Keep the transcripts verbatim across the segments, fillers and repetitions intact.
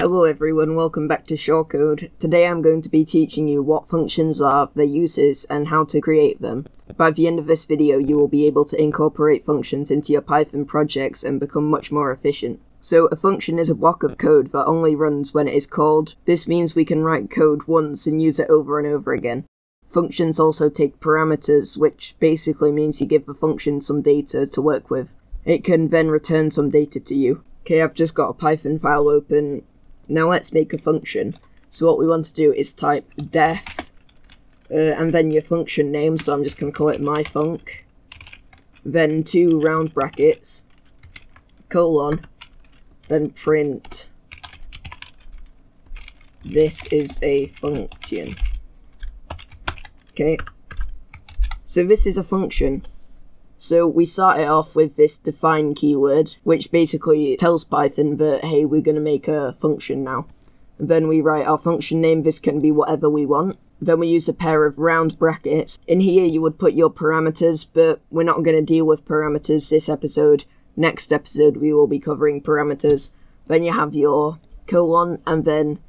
Hello everyone, welcome back to ShawCode. Today I'm going to be teaching you what functions are, their uses, and how to create them. By the end of this video you will be able to incorporate functions into your Python projects and become much more efficient. So a function is a block of code that only runs when it is called. This means we can write code once and use it over and over again. Functions also take parameters, which basically means you give the function some data to work with. It can then return some data to you. Okay, I've just got a Python file open. Now let's make a function. So what we want to do is type def uh, and then your function name, so I'm just going to call it myfunc, then two round brackets, colon, then print this is a function. Okay, so this is a function. So we start it off with this define keyword, which basically tells Python that, hey, we're going to make a function now. And then we write our function name. This can be whatever we want. Then we use a pair of round brackets. In here, you would put your parameters, but we're not going to deal with parameters this episode. Next episode, we will be covering parameters. Then you have your colon, and then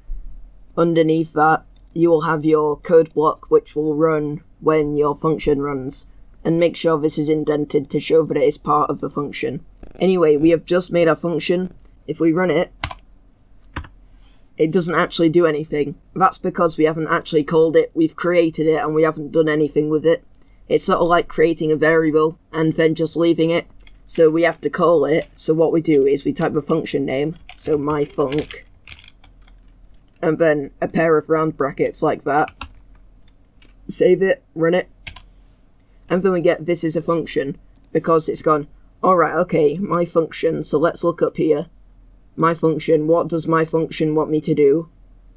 underneath that, you will have your code block, which will run when your function runs. And make sure this is indented to show that it is part of the function. Anyway, we have just made our function. If we run it, it doesn't actually do anything. That's because we haven't actually called it, we've created it, and we haven't done anything with it. It's sort of like creating a variable and then just leaving it. So we have to call it. So what we do is we type the function name, so myfunc, and then a pair of round brackets like that. Save it, run it. And then we get this is a function, because it's gone, alright, okay, my function, so let's look up here. My function, what does my function want me to do?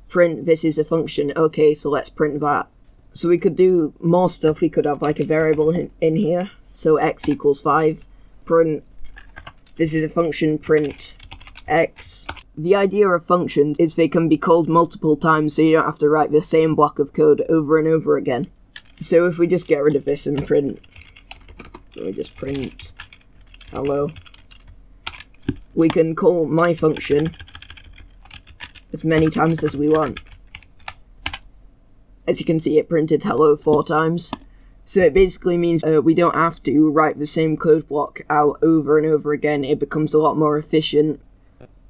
Print this is a function, okay, so let's print that. So we could do more stuff. We could have like a variable in, in here, so x equals five, print, this is a function, print x. The idea of functions is they can be called multiple times, so you don't have to write the same block of code over and over again. So if we just get rid of this and print, we just print hello, we can call my function as many times as we want. As you can see, it printed hello four times. So it basically means uh, we don't have to write the same code block out over and over again. It becomes a lot more efficient.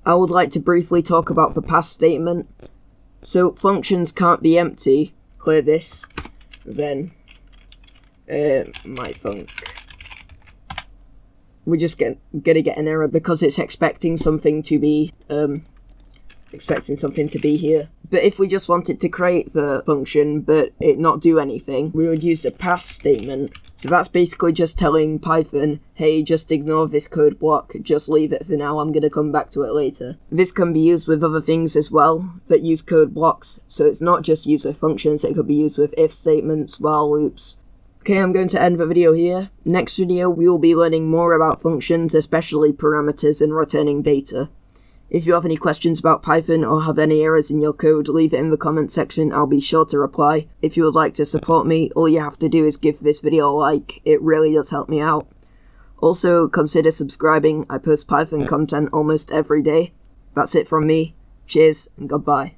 I would like to briefly talk about the pass statement. So functions can't be empty. Clear this. Then uh, myfunc, we're just get, gonna get an error because it's expecting something to be um, expecting something to be here. But if we just wanted to create the function but it not do anything, we would use the pass statement. So that's basically just telling Python, hey, just ignore this code block, just leave it for now, I'm gonna come back to it later. This can be used with other things as well that use code blocks, so it's not just used with functions, it could be used with if statements, while loops. Okay, I'm going to end the video here. Next video we will be learning more about functions, especially parameters and returning data. If you have any questions about Python or have any errors in your code, leave it in the comments section, I'll be sure to reply. If you would like to support me, all you have to do is give this video a like, it really does help me out. Also, consider subscribing, I post Python content almost every day. That's it from me, cheers and goodbye.